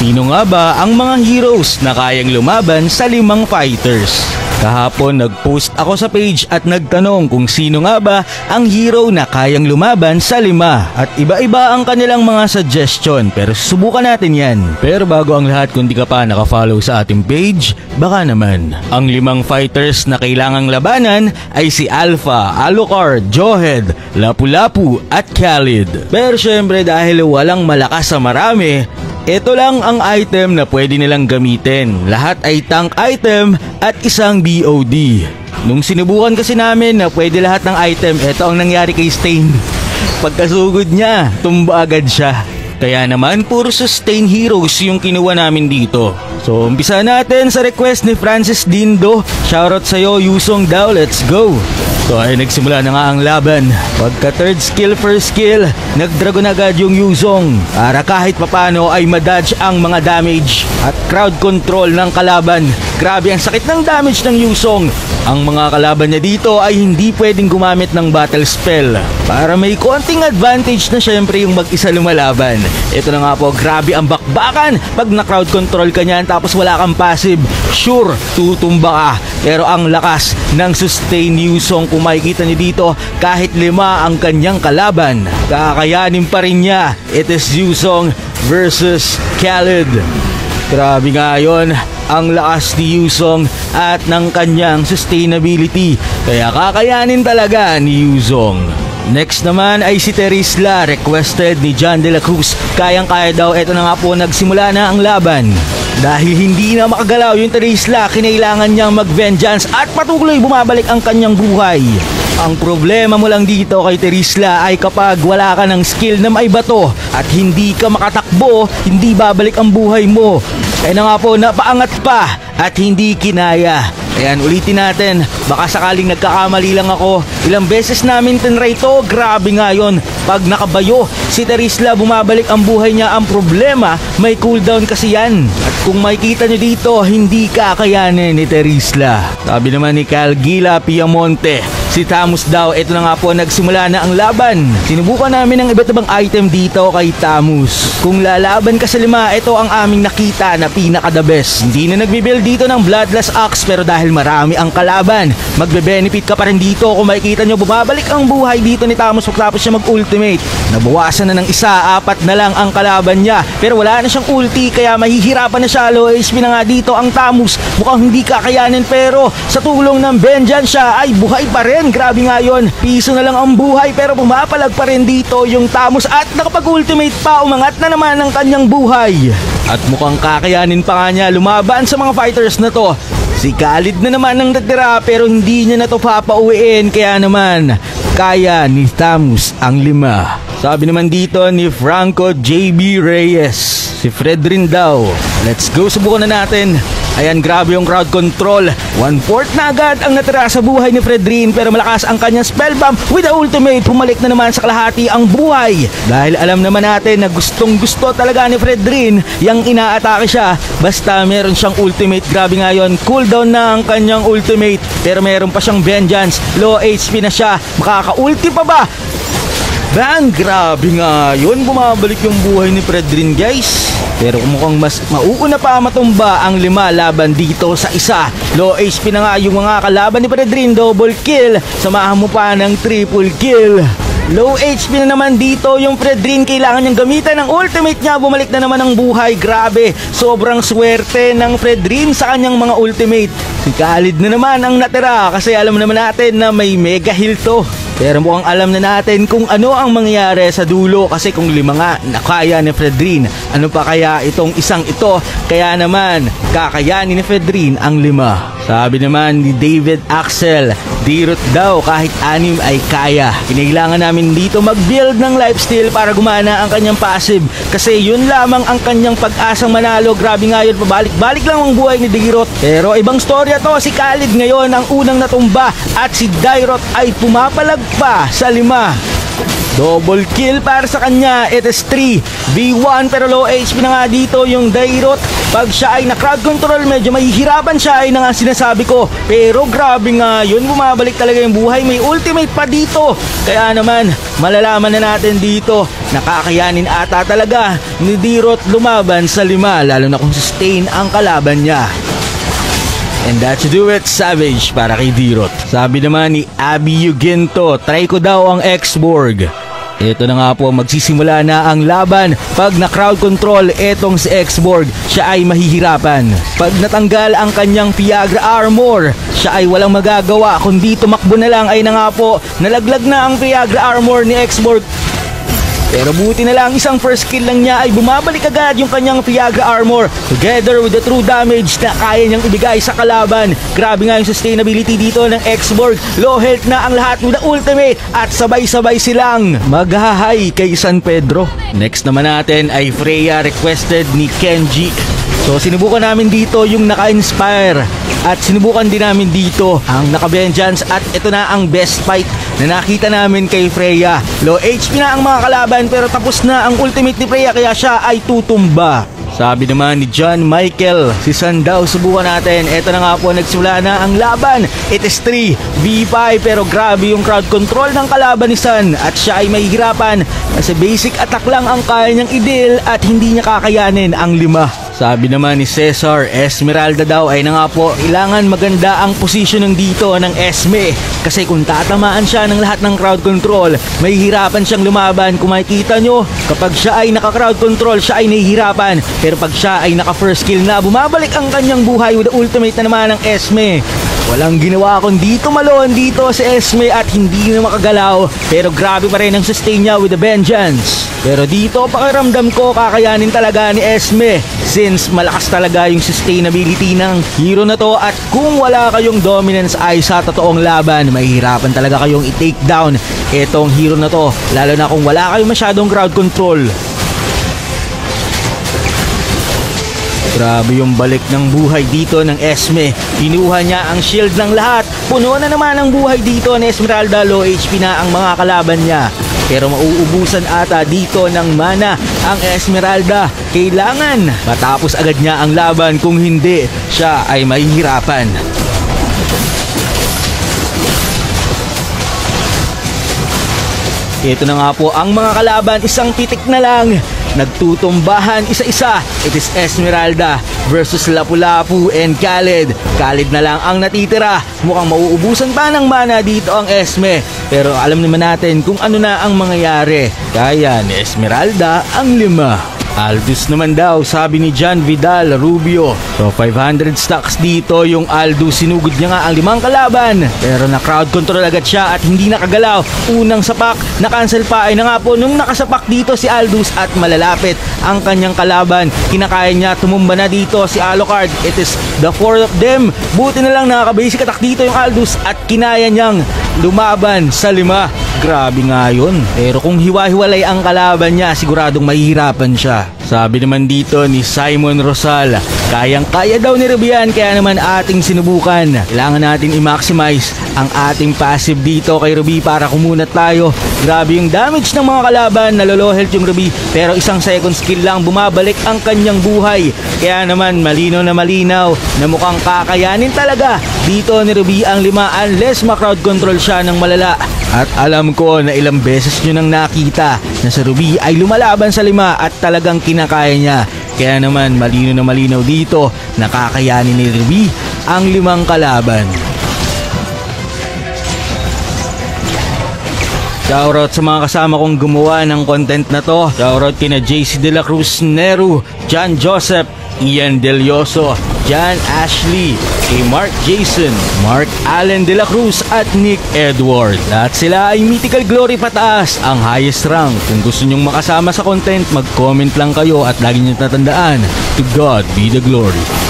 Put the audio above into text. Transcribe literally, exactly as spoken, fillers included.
Sino nga ba ang mga heroes na kayang lumaban sa limang fighters? Kahapon nagpost ako sa page at nagtanong kung sino nga ba ang hero na kayang lumaban sa lima at iba-iba ang kanilang mga suggestion, pero susubukan natin yan. Pero bago ang lahat, kung di ka pa nakafollow sa ating page, baka naman. Ang limang fighters na kailangang labanan ay si Alpha, Alucard, Jawhead, Lapu-Lapu at Khaled. Pero syempre dahil walang malakas sa marami, ito lang ang item na pwede nilang gamitin. Lahat ay tank item at isang B O D. Nung sinubukan kasi namin na pwede lahat ng item, ito ang nangyari kay Stain. Pagkasugod niya, tumba agad siya. Kaya naman puro sustain heroes yung kinuha namin dito. So umpisa natin sa request ni Francis Dindo. Shoutout sa'yo Yu Zhong daw, let's go! So ay nagsimula na nga ang laban. Pagka third skill first skill, nagdragon agad yung Yu Zhong para kahit papano ay madodge ang mga damage at crowd control ng kalaban. Grabe ang sakit ng damage ng Yu Zhong. Ang mga kalaban niya dito ay hindi pwedeng gumamit ng battle spell para may konting advantage na syempre yung mag-isa lumalaban. Ito na nga po, grabe ang bakbakan. Pag na crowd control ka niyan tapos wala kang passive, sure, tutumba ka. Pero ang lakas ng sustain Yu Zhong, kung makikita niyo dito, kahit lima ang kanyang kalaban, kakayanin pa rin niya. It is Yu Zhong versus Khaled. Grabe nga yun, ang lakas ni Yu Zhong at ng kanyang sustainability. Kaya kakayanin talaga ni Yu Zhong. Next naman ay si Terizla, requested ni John de la Cruz. Kayang-kaya daw, eto na nga po, nagsimula na ang laban. Dahil hindi na makagalaw yung Terizla, kinailangan niyang mag-vengeance at patuloy bumabalik ang kanyang buhay. Ang problema mo lang dito kay Terizla ay kapag wala ka ng skill na may bato at hindi ka makatakbo, hindi babalik ang buhay mo. Kaya na nga po, napaangat pa at hindi kinaya. Ayan, ulitin natin. Baka sakaling nagkakamali lang ako. Ilang beses namin tinry to. Grabe nga yun. Pag nakabayo, si Terizla bumabalik ang buhay niya. Ang problema, may cooldown kasi yan. At kung makikita nyo dito, hindi kakayanin ni Terizla. Sabi naman ni Calgila Piamonte, si Thamuz daw, ito na nga po, nagsimula na ang laban. Sinubukan namin ang iba't ibang item dito kay Thamuz. Kung lalaban ka sa lima, ito ang aming nakita na pinaka the best. Hindi na nagbibuild dito ng bloodless axe, pero dahil marami ang kalaban, magbe-benefit ka pa rin dito. Kung makikita nyo, bumabalik ang buhay dito ni Thamuz pagkatapos siya mag-ultimate. Nabawasan na ng isa, apat na lang ang kalaban niya. Pero wala na siyang ulti, kaya mahihirapan na siya. Low H P na nga dito ang Thamuz. Mukhang hindi kakayanin, pero sa tulong ng vengeance siya ay buhay pa rin. Grabe nga yun, piso na lang ang buhay pero pumapalag pa rin dito yung Thamuz at nakapag-ultimate pa, umangat na naman ang kanyang buhay. At mukhang kakayanin pa nga niya lumaban sa mga fighters na to. Si Khaled na naman ang natira pero hindi niya na to papauwiin, kaya naman kaya ni Thamuz ang lima. Sabi naman dito ni Franco J B. Reyes, si Fredrinn daw, let's go, subukan na natin. Ayan, grabe yung crowd control. One-fourth na agad ang natira sa buhay ni Fredrinn, pero malakas ang kanyang spell bomb with the ultimate. Pumalik na naman sa kalahati ang buhay. Dahil alam naman natin na gustong gusto talaga ni Fredrinn yang inaatake siya. Basta meron siyang ultimate. Grabe nga yun, cooldown na ang kanyang ultimate, pero meron pa siyang vengeance. Low H P na siya, makaka-ulti pa ba? Bang! Grabe nga yun, bumabalik yung buhay ni Fredrinn, guys. Pero mukhang mas mauuna pa matumba ang lima laban dito sa isa. Low H P na nga yung mga kalaban ni Fredrinn, double kill. Samahan mo pa ng triple kill. Low H P na naman dito yung Fredrinn, kailangan niyang gamitan ang ultimate niya, bumalik na naman ang buhay. Grabe, sobrang swerte ng Fredrinn sa kanyang mga ultimate. Si Khaled na naman ang natira kasi alam naman natin na may mega heal to. Pero mukhang alam na natin kung ano ang mangyayari sa dulo, kasi kung lima nga nakaya ni Fredrinn, ano pa kaya itong isang ito? Kaya naman, kakayanin ni Fredrinn ang lima. Sabi naman ni David Axel, Dyrroth daw kahit anim ay kaya. Kinailangan namin dito mag-build ng lifesteal para gumana ang kanyang passive, kasi yun lamang ang kanyang pag-asang manalo. Grabe nga yun, pabalik-balik lang ang buhay ni Dyrroth. Pero ibang storya to, si Khaled ngayon ang unang natumba at si Dyrroth ay pumapalag pa sa lima. Double kill para sa kanya. It is three v one pero low H P na nga dito yung Dyrroth. Pag siya ay na crowd control, medyo mahihirapan siya, ay na nga sinasabi ko. Pero grabe nga yun, bumabalik talaga yung buhay. May ultimate pa dito. Kaya naman, malalaman na natin dito. Nakakayanin ata talaga ni Dyrroth lumaban sa lima, lalo na kung sustain ang kalaban niya. And that should do it, savage para kay Dyrroth. Sabi naman ni Abi Ugento, try ko daw ang X.Borg. Ito na nga po, magsisimula na ang laban. Pag na crowd control etong si X.Borg, siya ay mahihirapan. Pag natanggal ang kanyang Viagra Armor, siya ay walang magagawa kundi tumakbo na lang. Ay na nga po, nalaglag na ang Viagra Armor ni X.Borg. Pero buti na lang, isang first kill lang niya ay bumabalik agad yung kanyang Viagra Armor together with the true damage na kaya niyang ibigay sa kalaban. Grabe nga yung sustainability dito ng X.Borg. Low health na ang lahat with the ultimate at sabay-sabay silang maghahay kay San Pedro. Next naman natin ay Freya, requested ni Kenji. So sinubukan namin dito yung naka-inspire at sinubukan din namin dito ang naka-vengeance at ito na ang best fight na nakita namin kay Freya. Low H P na ang mga kalaban pero tapos na ang ultimate ni Freya kaya siya ay tutumba. Sabi naman ni John Michael, si Sandow, subukan natin. Ito na nga po, nagsimula na ang laban. It is three v five pero grabe yung crowd control ng kalaban ni San at siya ay mahihirapan kasi basic attack lang ang kaya niyang ideal at hindi niya kakayanin ang lima. Sabi naman ni Cesar, Esmeralda daw. Ay na nga po, kailangan maganda ang positioning dito ng Esme. Kasi kung tatamaan siya ng lahat ng crowd control, may hirapan siyang lumaban. Kung makikita nyo, kapag siya ay naka-crowd control, siya ay nahihirapan. Pero pag siya ay naka-first kill na, bumabalik ang kanyang buhay with the ultimate na naman ng Esme. Walang ginawa kundi tumalon dito si Esme at hindi na makagalaw. Pero grabe pa rin ang sustain niya with the vengeance. Pero dito, pakiramdam ko, kakayanin talaga ni Esme. Since malakas talaga yung sustainability ng hero na to at kung wala kayong dominance ay sa totoong laban, mahihirapan talaga kayong i-take down itong hero na to, lalo na kung wala kayong masyadong crowd control. Grabe yung balik ng buhay dito ng Esme. Pinuha niya ang shield ng lahat. Puno na naman ang buhay dito ni Esmeralda. Low H P na ang mga kalaban niya. Pero mauubusan ata dito ng mana ang Esmeralda. Kailangan matapos agad niya ang laban, kung hindi siya ay mahihirapan. Ito na nga po ang mga kalaban, isang titik na lang. Nagtutumbahan isa-isa. It is Esmeralda versus Lapu-Lapu and Khaled. Khaled na lang ang natitira. Mukhang mauubusan pa ng mana dito ang Esme. Pero alam naman natin kung ano na ang mangyayari. Kaya ni Esmeralda ang lima. Aldous naman daw, sabi ni John Vidal Rubio. So five hundred stocks dito yung Aldous. Sinugod niya nga ang limang kalaban pero na crowd control agad siya at hindi nakagalaw. Unang sapak, na-cancel pa. Ay na nga po, nung nakasapak dito si Aldous at malalapit ang kanyang kalaban, kinakaya niya, tumumba na dito si Alucard. It is the four of them. Buti na lang nakaka-basic attack dito yung Aldous at kinaya niyang lumaban sa lima. Grabe nga yun. Pero kung hiwa-hiwalay ang kalaban niya, siguradong mahihirapan siya. Sabi naman dito ni Simon Rosal, kayang-kaya daw ni Ruby yan, kaya naman ating sinubukan. Kailangan natin i-maximize ang ating passive dito kay Ruby para kumunat tayo. Grabe yung damage ng mga kalaban, nalolow health yung Ruby. Pero isang second skill lang, bumabalik ang kanyang buhay. Kaya naman malinaw na malinaw na mukhang kakayanin talaga dito ni Ruby ang lima unless ma-crowd control siya ng malala. At alam ko na ilang beses nyo nang nakita na si Ruby ay lumalaban sa lima at talagang kinakaya niya. Kaya naman malino na malinaw dito, nakakayanin ni Ruby ang limang kalaban. Shoutout sa mga kasama kong gumawa ng content na to. Shoutout kina J C De La Cruz, Neru, John Joseph, Ian Delioso, John Ashley, kay Mark Jason, Mark Allen De La Cruz at Nick Edward. Lahat sila ay mythical glory pataas, ang highest rank. Kung gusto nyong makasama sa content, mag-comment lang kayo at lagi nyo tatandaan, to God be the glory.